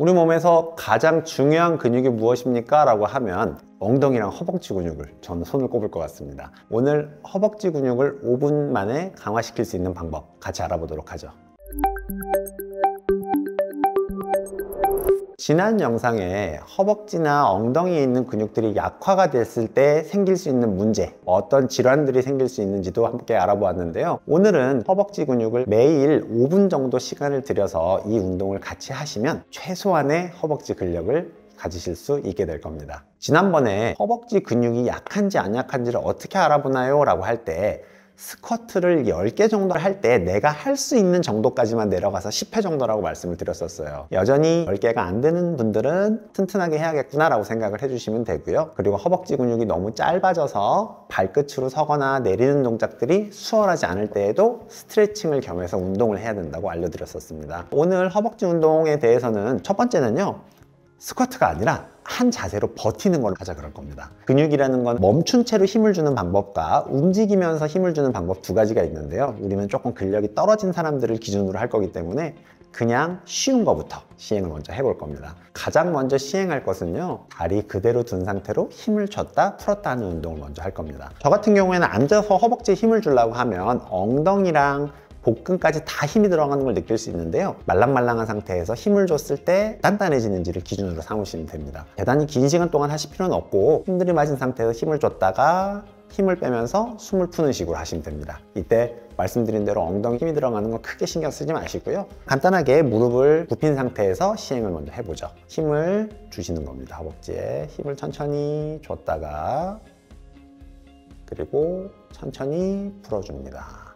우리 몸에서 가장 중요한 근육이 무엇입니까? 라고 하면 엉덩이랑 허벅지 근육을 저는 손을 꼽을 것 같습니다. 오늘 허벅지 근육을 5분 만에 강화시킬 수 있는 방법 같이 알아보도록 하죠. 지난 영상에 허벅지나 엉덩이에 있는 근육들이 약화가 됐을 때 생길 수 있는 문제, 어떤 질환들이 생길 수 있는지도 함께 알아보았는데요. 오늘은 허벅지 근육을 매일 5분 정도 시간을 들여서 이 운동을 같이 하시면 최소한의 허벅지 근력을 가지실 수 있게 될 겁니다. 지난번에 허벅지 근육이 약한지 안 약한지를 어떻게 알아보나요? 라고 할 때 스쿼트를 10개 정도 할 때 내가 할 수 있는 정도까지만 내려가서 10회 정도라고 말씀을 드렸었어요. 여전히 10개가 안 되는 분들은 튼튼하게 해야겠구나 라고 생각을 해주시면 되고요. 그리고 허벅지 근육이 너무 짧아져서 발끝으로 서거나 내리는 동작들이 수월하지 않을 때에도 스트레칭을 겸해서 운동을 해야 된다고 알려드렸었습니다. 오늘 허벅지 운동에 대해서는 첫 번째는요, 스쿼트가 아니라 한 자세로 버티는 걸 하자 그럴 겁니다. 근육이라는 건 멈춘 채로 힘을 주는 방법과 움직이면서 힘을 주는 방법 두 가지가 있는데요. 우리는 조금 근력이 떨어진 사람들을 기준으로 할 거기 때문에 그냥 쉬운 거부터 시행을 먼저 해볼 겁니다. 가장 먼저 시행할 것은요, 다리 그대로 둔 상태로 힘을 줬다 풀었다 하는 운동을 먼저 할 겁니다. 저 같은 경우에는 앉아서 허벅지에 힘을 주려고 하면 엉덩이랑 복근까지 다 힘이 들어가는 걸 느낄 수 있는데요, 말랑말랑한 상태에서 힘을 줬을 때 단단해지는지를 기준으로 삼으시면 됩니다. 대단히 긴 시간 동안 하실 필요는 없고 힘들이 맞은 상태에서 힘을 줬다가 힘을 빼면서 숨을 푸는 식으로 하시면 됩니다. 이때 말씀드린 대로 엉덩이 힘이 들어가는 건 크게 신경 쓰지 마시고요, 간단하게 무릎을 굽힌 상태에서 시행을 먼저 해보죠. 힘을 주시는 겁니다. 허벅지에 힘을 천천히 줬다가 그리고 천천히 풀어줍니다.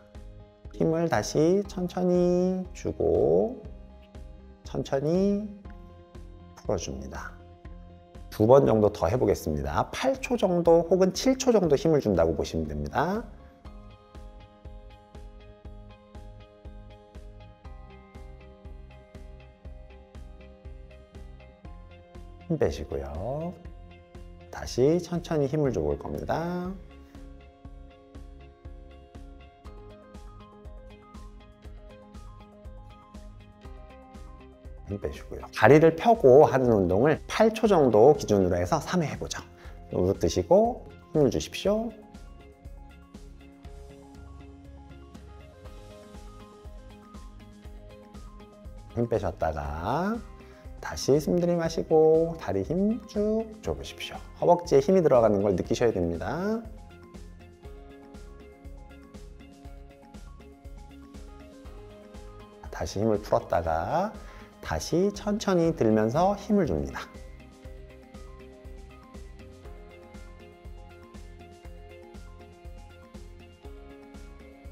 힘을 다시 천천히 주고 천천히 풀어줍니다. 두 번 정도 더 해보겠습니다. 8초 정도 혹은 7초 정도 힘을 준다고 보시면 됩니다. 힘 빼시고요. 다시 천천히 힘을 줘볼 겁니다. 빼시고요. 다리를 펴고 하는 운동을 8초 정도 기준으로 해서 3회 해보죠. 무릎 드시고 힘을 주십시오. 힘 빼셨다가 다시 숨 들이마시고 다리 힘 쭉 줘보십시오. 허벅지에 힘이 들어가는 걸 느끼셔야 됩니다. 다시 힘을 풀었다가 다시 천천히 들면서 힘을 줍니다.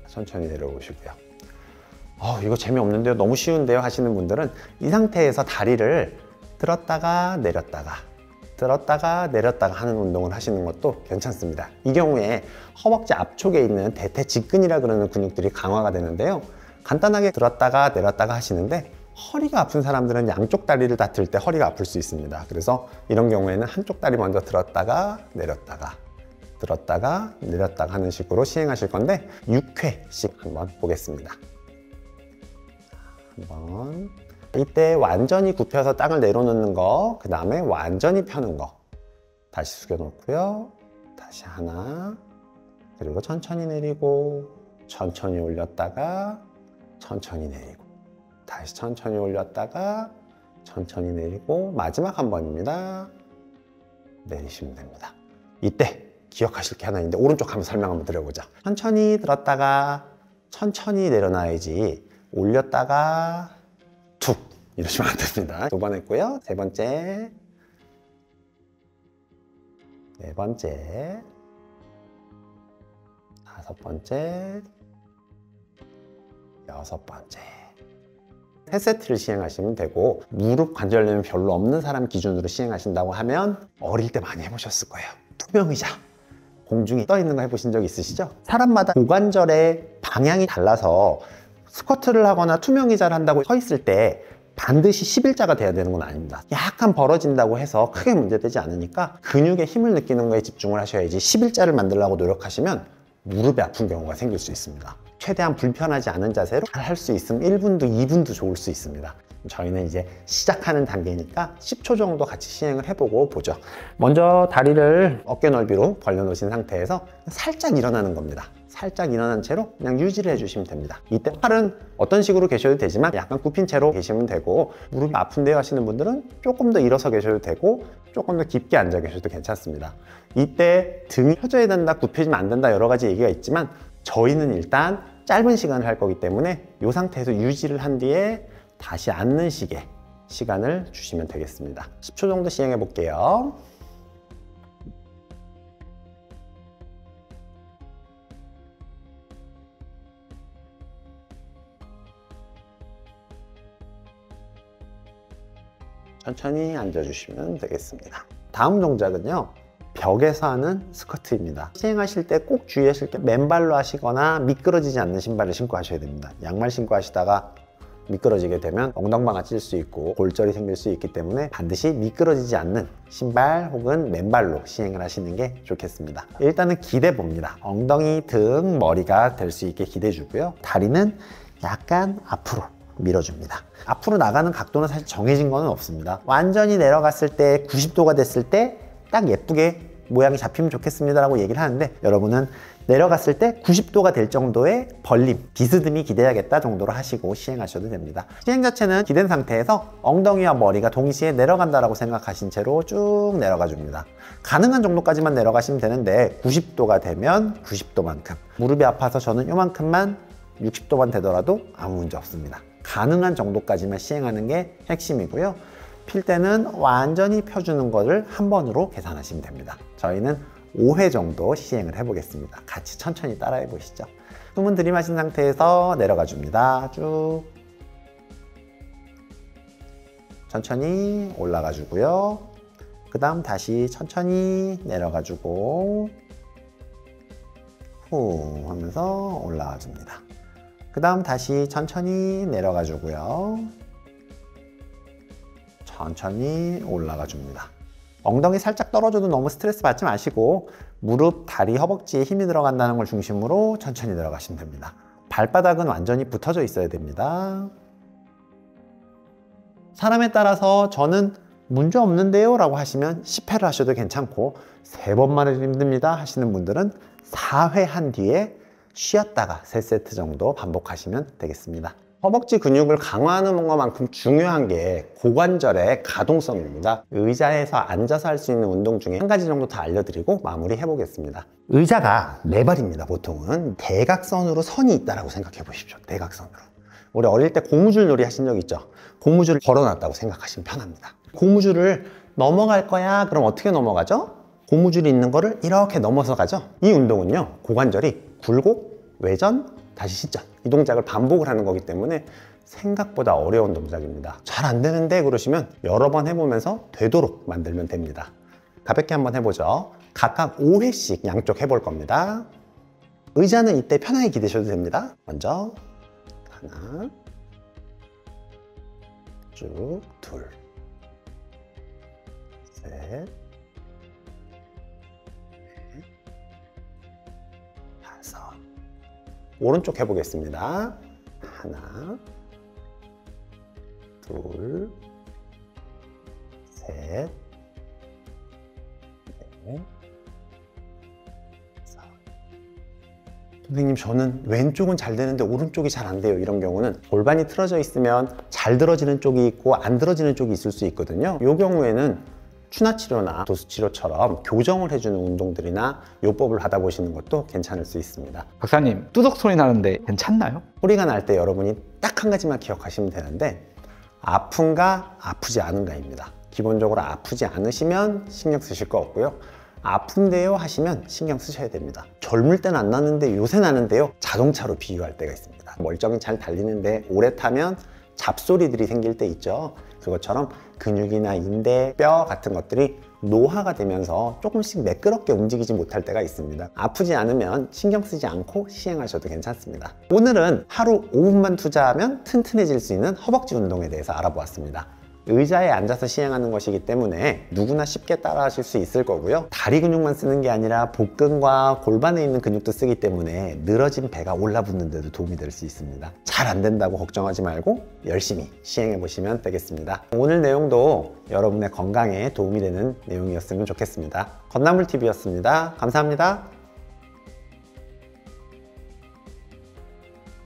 천천히 내려오시고요. 이거 재미없는데요? 너무 쉬운데요? 하시는 분들은 이 상태에서 다리를 들었다가 내렸다가 들었다가 내렸다가 하는 운동을 하시는 것도 괜찮습니다. 이 경우에 허벅지 앞쪽에 있는 대퇴직근이라 그러는 근육들이 강화가 되는데요. 간단하게 들었다가 내렸다가 하시는데 허리가 아픈 사람들은 양쪽 다리를 다 들 때 허리가 아플 수 있습니다. 그래서 이런 경우에는 한쪽 다리 먼저 들었다가 내렸다가 하는 식으로 시행하실 건데 6회씩 한번 보겠습니다. 한번 이때 완전히 굽혀서 땅을 내려놓는 거, 그 다음에 완전히 펴는 거 다시 숙여놓고요. 다시 하나, 그리고 천천히 내리고 천천히 올렸다가 천천히 내리고 다시 천천히 올렸다가 천천히 내리고 마지막 한 번입니다. 내리시면 됩니다. 이때 기억하실 게 하나 있는데 오른쪽 한번 설명 한번 드려보자. 천천히 들었다가 천천히 내려놔야지 올렸다가 툭 이러시면 안 됩니다. 2번 했고요. 3번째 4번째 5번째 6번째 3세트를 시행하시면 되고, 무릎 관절염이 별로 없는 사람 기준으로 시행하신다고 하면 어릴 때 많이 해보셨을 거예요. 투명의자, 공중에 떠있는 거 해보신 적 있으시죠? 사람마다 고관절의 방향이 달라서 스쿼트를 하거나 투명의자를 한다고 서있을 때 반드시 11자가 돼야 되는 건 아닙니다. 약간 벌어진다고 해서 크게 문제되지 않으니까 근육의 힘을 느끼는 거에 집중을 하셔야지 11자를 만들려고 노력하시면 무릎에 아픈 경우가 생길 수 있습니다. 최대한 불편하지 않은 자세로 잘 할 수 있으면 1분도 2분도 좋을 수 있습니다. 저희는 이제 시작하는 단계니까 10초 정도 같이 시행을 해보고 보죠. 먼저 다리를 어깨 넓이로 벌려놓으신 상태에서 살짝 일어나는 겁니다. 살짝 일어난 채로 그냥 유지를 해주시면 됩니다. 이때 팔은 어떤 식으로 계셔도 되지만 약간 굽힌 채로 계시면 되고, 무릎이 아픈데요 하시는 분들은 조금 더 일어서 계셔도 되고 조금 더 깊게 앉아 계셔도 괜찮습니다. 이때 등이 펴져야 된다, 굽혀지면 안 된다 여러 가지 얘기가 있지만 저희는 일단 짧은 시간을 할 거기 때문에 이 상태에서 유지를 한 뒤에 다시 앉는 식의 시간을 주시면 되겠습니다. 10초 정도 시행해 볼게요. 천천히 앉아주시면 되겠습니다. 다음 동작은요, 벽에서 하는 스쿼트입니다. 시행하실 때 꼭 주의하실 게 맨발로 하시거나 미끄러지지 않는 신발을 신고 하셔야 됩니다. 양말 신고 하시다가 미끄러지게 되면 엉덩방아 찔 수 있고 골절이 생길 수 있기 때문에 반드시 미끄러지지 않는 신발 혹은 맨발로 시행을 하시는 게 좋겠습니다. 일단은 기대 봅니다. 엉덩이, 등, 머리가 될 수 있게 기대 주고요. 다리는 약간 앞으로 밀어줍니다. 앞으로 나가는 각도는 사실 정해진 건 없습니다. 완전히 내려갔을 때 90도가 됐을 때 딱 예쁘게 모양이 잡히면 좋겠습니다 라고 얘기를 하는데, 여러분은 내려갔을 때 90도가 될 정도의 벌림, 비스듬히 기대야겠다 정도로 하시고 시행하셔도 됩니다. 시행 자체는 기댄 상태에서 엉덩이와 머리가 동시에 내려간다라고 생각하신 채로 쭉 내려가 줍니다. 가능한 정도까지만 내려가시면 되는데 90도가 되면 90도만큼, 무릎이 아파서 저는 요만큼만, 60도만 되더라도 아무 문제 없습니다. 가능한 정도까지만 시행하는 게 핵심이고요. 필 때는 완전히 펴주는 거를 한 번으로 계산하시면 됩니다. 저희는 5회 정도 시행을 해보겠습니다. 같이 천천히 따라해 보시죠. 숨은 들이마신 상태에서 내려가 줍니다. 쭉 천천히 올라가 주고요. 그 다음 다시 천천히 내려가 주고 후 하면서 올라가 줍니다. 그 다음 다시 천천히 내려가 주고요. 천천히 올라가 줍니다. 엉덩이 살짝 떨어져도 너무 스트레스 받지 마시고 무릎, 다리, 허벅지에 힘이 들어간다는 걸 중심으로 천천히 내려가시면 됩니다. 발바닥은 완전히 붙어져 있어야 됩니다. 사람에 따라서 저는 문제 없는데요 라고 하시면 10회를 하셔도 괜찮고, 3번만 해도 힘듭니다 하시는 분들은 4회 한 뒤에 쉬었다가 3세트 정도 반복하시면 되겠습니다. 허벅지 근육을 강화하는 것만큼 중요한 게 고관절의 가동성입니다. 의자에서 앉아서 할 수 있는 운동 중에 한 가지 정도 다 알려드리고 마무리 해보겠습니다. 의자가 네 발입니다. 보통은 대각선으로 선이 있다고 생각해 보십시오. 대각선으로. 우리 어릴 때 고무줄 놀이 하신 적 있죠? 고무줄을 걸어놨다고 생각하시면 편합니다. 고무줄을 넘어갈 거야 그럼 어떻게 넘어가죠? 고무줄이 있는 거를 이렇게 넘어서 가죠? 이 운동은요, 고관절이 굴곡, 외전, 다시 시전, 이 동작을 반복을 하는 거기 때문에 생각보다 어려운 동작입니다. 잘 안 되는데 그러시면 여러 번 해보면서 되도록 만들면 됩니다. 가볍게 한번 해보죠. 각각 5회씩 양쪽 해볼 겁니다. 의자는 이때 편하게 기대셔도 됩니다. 먼저 하나, 쭉, 둘, 셋, 오른쪽 해보겠습니다. 하나, 둘, 셋, 넷, 다섯. 선생님, 저는 왼쪽은 잘 되는데 오른쪽이 잘 안 돼요. 이런 경우는 골반이 틀어져 있으면 잘 들어지는 쪽이 있고 안 들어지는 쪽이 있을 수 있거든요. 이 경우에는 추나치료나 도수치료처럼 교정을 해주는 운동들이나 요법을 하다 보시는 것도 괜찮을 수 있습니다. 박사님, 뚜덕 소리 나는데 괜찮나요? 소리가 날 때 여러분이 딱 한 가지만 기억하시면 되는데 아픈가 아프지 않은가입니다. 기본적으로 아프지 않으시면 신경 쓰실 거 없고요. 아픈데요 하시면 신경 쓰셔야 됩니다. 젊을 땐 안 나는데 요새 나는데요, 자동차로 비유할 때가 있습니다. 멀쩡히 잘 달리는데 오래 타면 잡소리들이 생길 때 있죠. 그것처럼 근육이나 인대, 뼈 같은 것들이 노화가 되면서 조금씩 매끄럽게 움직이지 못할 때가 있습니다. 아프지 않으면 신경 쓰지 않고 시행하셔도 괜찮습니다. 오늘은 하루 5분만 투자하면 튼튼해질 수 있는 허벅지 운동에 대해서 알아보았습니다. 의자에 앉아서 시행하는 것이기 때문에 누구나 쉽게 따라 하실 수 있을 거고요. 다리 근육만 쓰는 게 아니라 복근과 골반에 있는 근육도 쓰기 때문에 늘어진 배가 올라붙는 데도 도움이 될 수 있습니다. 잘 안 된다고 걱정하지 말고 열심히 시행해 보시면 되겠습니다. 오늘 내용도 여러분의 건강에 도움이 되는 내용이었으면 좋겠습니다. 건나물TV였습니다. 감사합니다.